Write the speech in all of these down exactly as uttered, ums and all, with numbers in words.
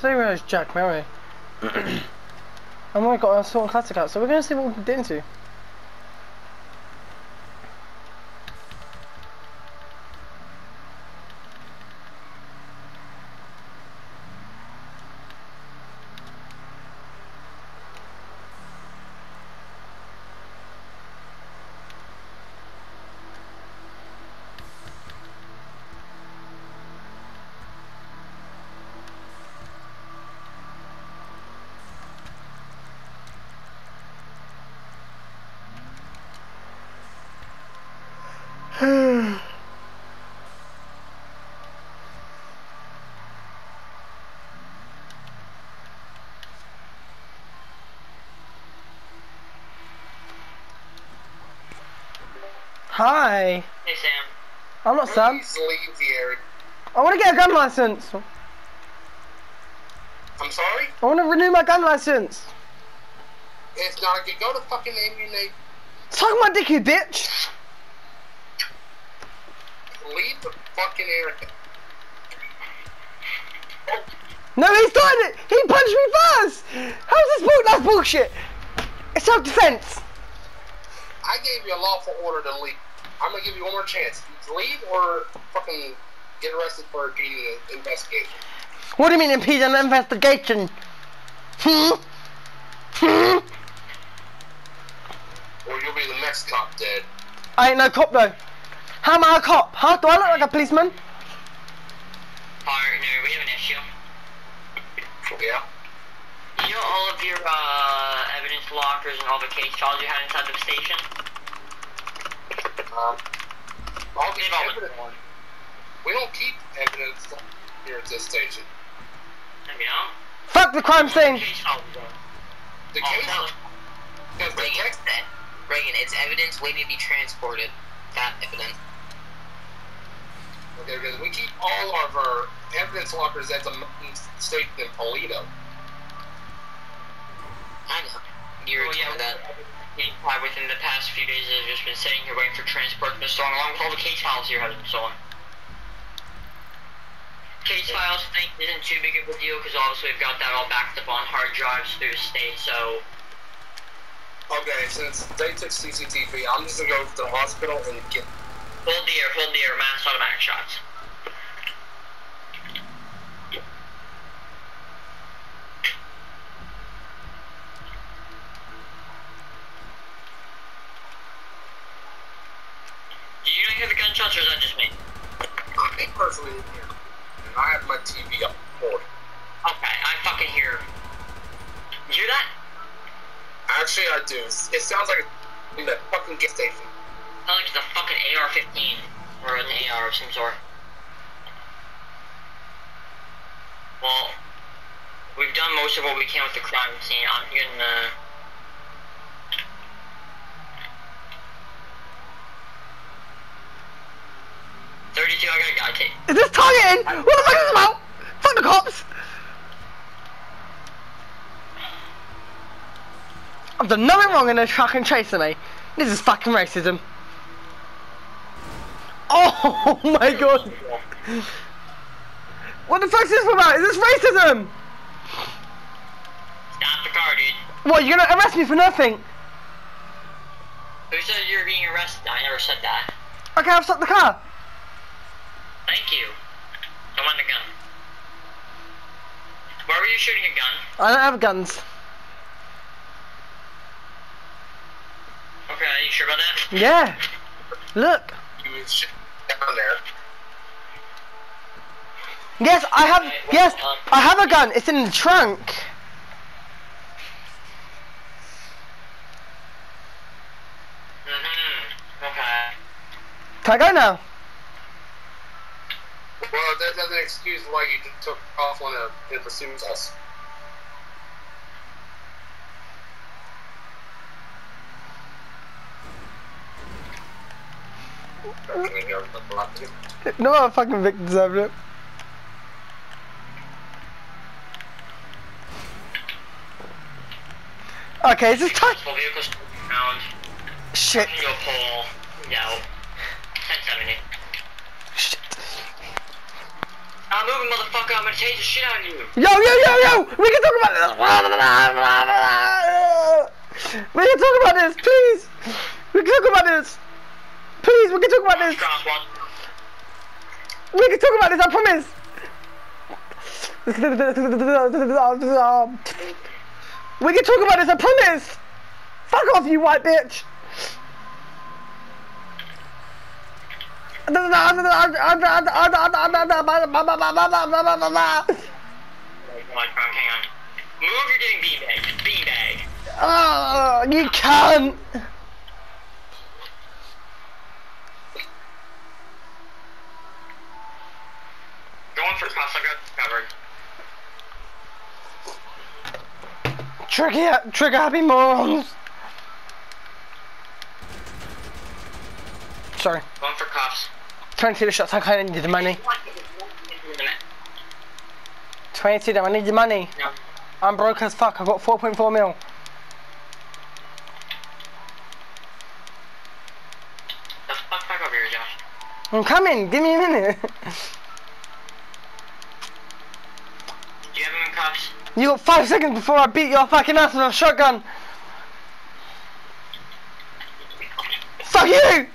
Today we're with Jack Murray. And we've got our Sort of Classic out, so we're going to see what we can get into. Hi. Hey Sam. I'm not Sam. Leave here. I want to get a gun license. I'm sorry. I want to renew my gun license. It's not. You go to fucking ammunition. Suck my dick, you bitch. Leave the fucking area. Oh. No, he's done it. He punched me first. How's this bull? That's bullshit. It's self-defense. I gave you a lawful order to leave. I'm gonna give you one more chance. Leave or fucking get arrested for impeding an investigation. What do you mean impeding an investigation? Hmm? Hmm? Or you'll be the next cop dead. I ain't no cop though. How am I a cop? How do I look like a policeman? Partner, we have an issue. Yeah? You know all of your uh, evidence lockers and all the case files you had inside the station? Um, all the evidence one. We don't keep evidence here at this station. There we go. Fuck the crime scene! The case? Because they text that. Reagan, it's evidence waiting to be transported. That evidence. Okay, because we keep all of our evidence lockers at the station in Polito. I know. You're well, yeah, that. Why within the past few days I've just been sitting here waiting for transport to be stolen along with all the case files here have been stolen. Case yeah. files I think isn't too big of a deal because obviously we've got that all backed up on hard drives through the state, so... Okay, since they took C C T V, I'm just gonna go to the hospital and get... Hold the air, hold the air, mass automatic shots. Gunshots, or is that just me? I personally didn't hear. And I have my T V up forward. Okay, I fucking hear. You hear that? Actually, I do. It sounds like a that fucking gas station. It sounds like it's a fucking A R fifteen. Or an A R of some sort. Well, we've done most of what we can with the crime scene. I'm gonna... thirty-two, I got a guy tape. Is this targeting? What the fuck is this about? Fuck the cops! I've done nothing wrong and they're fucking chasing me. This is fucking racism. Oh my god! What the fuck is this about? Is this racism? Stop the car, dude. What, you're gonna arrest me for nothing? Who said you were being arrested? I never said that. Okay, I've stopped the car. Thank you. I want a gun. Why were you shooting a gun? I don't have guns. Okay, are you sure about that? Yeah. Look. You mean shit down there? Yes, I have. Okay, well, yes, um, I have a gun. It's in the trunk. Mm-hmm. Okay. Can I go now? Well, that doesn't excuse why you took off on a and pursued us. No, I fucking Vic deserved it. Okay, is this time? Shit. No. ten seventy. Oh, I'm moving, motherfucker. I'm gonna take the shit out of you. Yo, yo, yo, yo! We can talk about this! We can talk about this, please! We can talk about this! Please, we can talk about this! We can talk about this, I promise! We can talk about this, I promise! Fuck off, you white bitch! Move, you're getting beanbagged. Beanbagged. Oh, you can't. Going for toss, I got covered. Trigger, trigger happy morons. Sorry. Going for cops. twenty-two shots, I kinda need the money. twenty-two damn, I need the money. Yeah. I'm broke as fuck, I've got four point four mil. The fuck back over here, Josh. I'm coming, give me a minute. Do you have any cops? You got five seconds before I beat your fucking ass with a shotgun. Fuck you!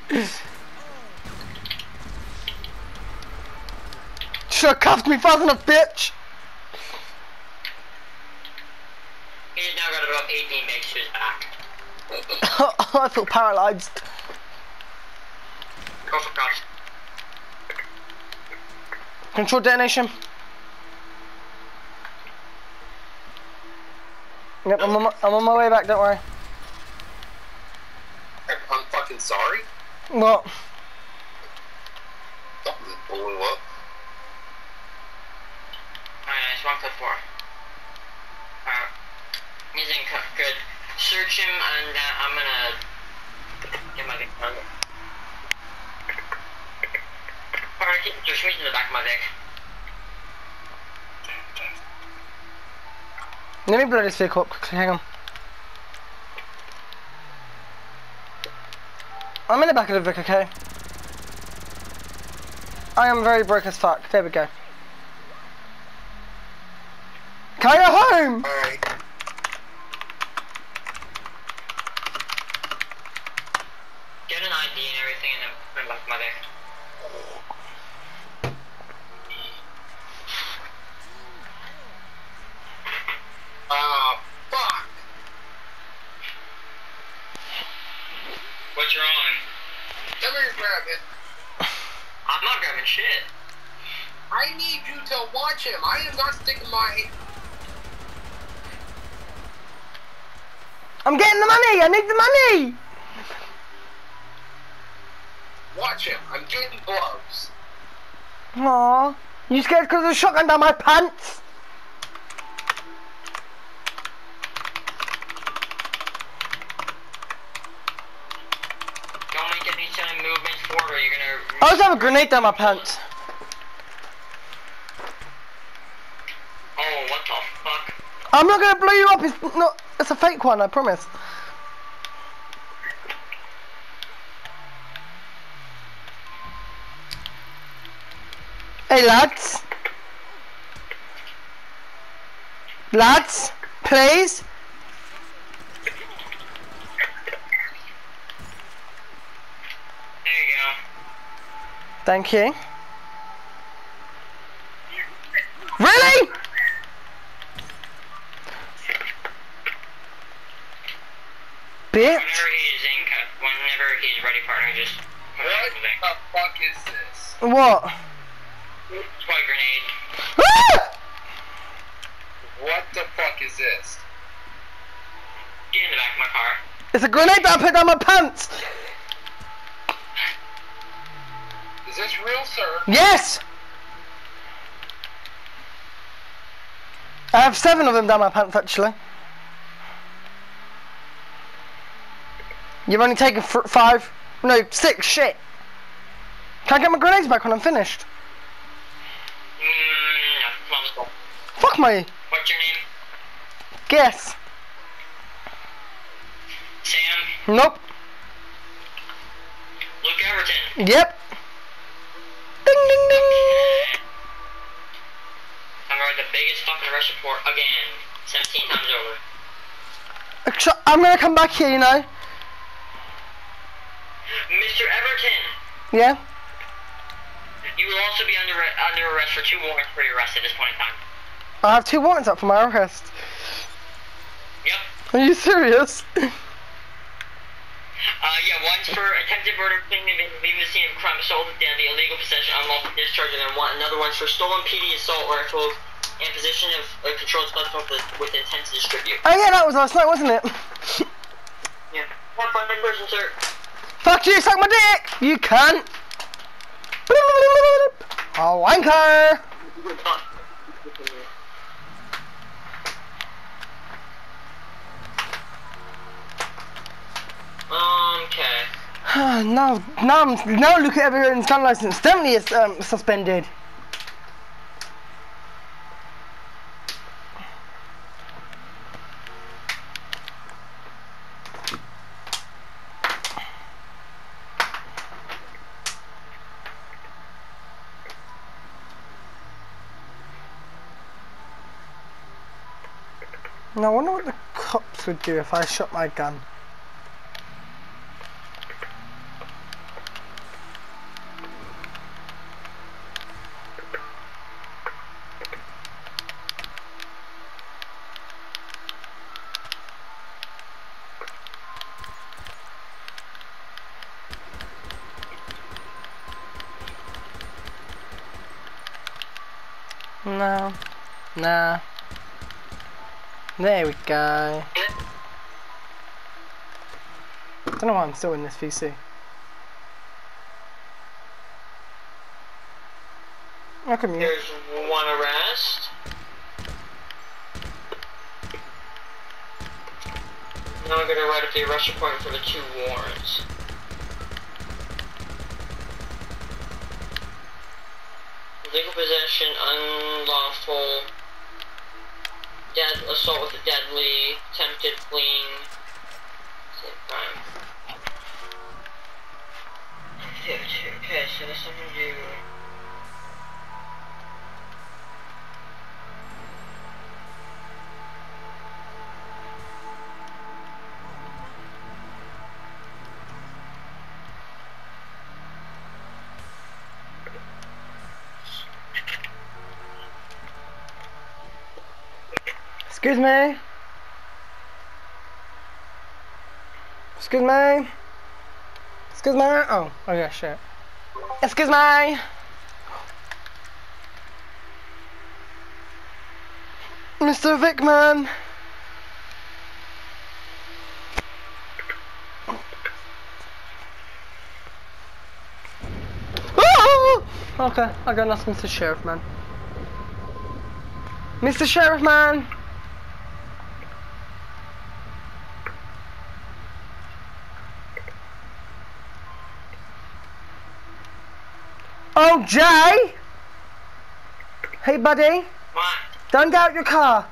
You should have cuffed me fast enough, bitch! He's now got about eighteen makes to his back. I feel paralysed. Go for cops. Control detonation. Yep, I'm on my, I'm on my way back, don't worry. I'm fucking sorry? What? What? One cut four. Alright. He's in cut. Good. Search him and uh, I'm gonna get my dick. Alright, keep just me in the back of my dick. Let me blow this vehicle up quickly, hang on. I'm in the back of the Vic, okay? I am very broke as fuck. There we go. Can I go home? Alright. Get an I D and everything and then bring back my dick. Oh, fuck. What's wrong? Come here, grab it. I'm not grabbing shit. I need you to watch him. I am not sticking my... I'm getting the money! I need the money! Watch him, I'm getting gloves. Aww. You scared because of the shotgun down my pants? Don't make any sudden movements forward or you're gonna... I also have a grenade down my pants. Oh, what the fuck? I'm not gonna blow you up, it's not... It's a fake one, I promise. Hey lads. Lads, please. There you go. Thank you. Really? Whenever he's in, whenever he's ready, partner, just. What the fuck is this? What? Toy grenade. Ah! What the fuck is this? Get in the back of my car. It's a grenade that I put down my pants. Is this real, sir? Yes. I have seven of them down my pants, actually. You've only taken f five, no, six, shit. Can I get my grenades back when I'm finished? Mm, no. Fuck me. What's your name? Guess. Sam? Nope. Luke Everton? Yep. Ding, ding, ding. I'm gonna write the biggest fucking rush report again. seventeen times over. Except I'm gonna come back here, you know. Mister Everton. Yeah? You will also be under, under arrest for two warrants for your arrest at this point in time. I have two warrants up for my arrest. Yep. Are you serious? Uh, yeah, one's for attempted murder, leaving the scene of crime, assault with the illegal possession, unlawful discharge, and then one, another one's for stolen P D assault rifles and possession of a controlled substance with intent to distribute. Oh yeah, that was last night, wasn't it? Yeah. One fucking person, sir. Fuck you, suck my dick! You cunt! Oh, wanker! Okay. now, now, now, Luke Everton's gun license definitely is um, suspended. Now, I wonder what the cops would do if I shot my gun. No, nah. There we go. Don't know why I'm still in this V C. How come you? There's one arrest. Now I'm gonna write up the arrest report for the two warrants. Legal possession, unlawful, dead, assault with a deadly, attempted fleeing, same crime. Okay, so there's something to do. Excuse me. Excuse me. Excuse me. Oh, oh yeah, shit. Excuse me. Mister Vickman. Okay, I got nothing to sheriff man. Mister Sheriff man. Oh, Jay! Hey, buddy. What? Don't go out your car.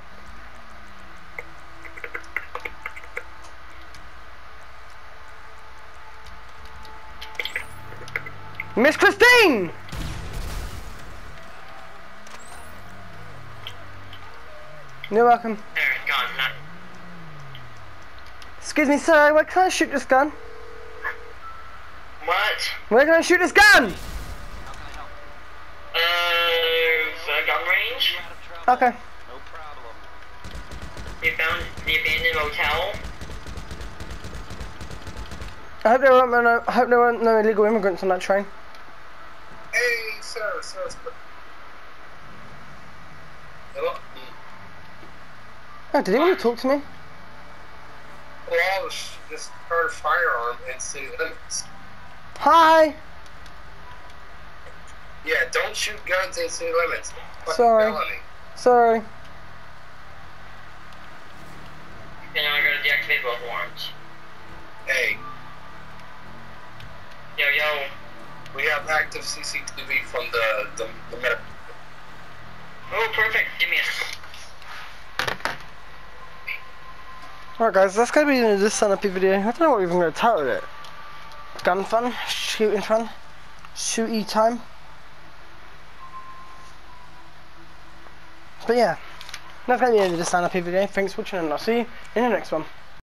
Miss Christine! You're welcome. There, gone, no. Excuse me, sir, where can I shoot this gun? What? Where can I shoot this gun? Okay. No problem. You found the abandoned hotel? I hope there weren't no, I hope there weren't no illegal immigrants on that train. Hey, sir, sir, sir. Hello? Oh, did he want to talk to me? Well, I was just heard a firearm and city limits. Hi! Yeah, don't shoot guns in city limits. Sorry. Felony. Sorry. And I'm gonna deactivate both warrants. Hey. Yo, yo. We have active C C T V from the the, the medical. Oh, perfect. Give me a. Alright, guys, that's gonna be the end of this SANRP video. I don't know what we're even gonna title it. Gun fun, shooting fun, shooty time. But yeah, that's going to be the end of the SANRP video. Thanks for watching and I'll see you in the next one.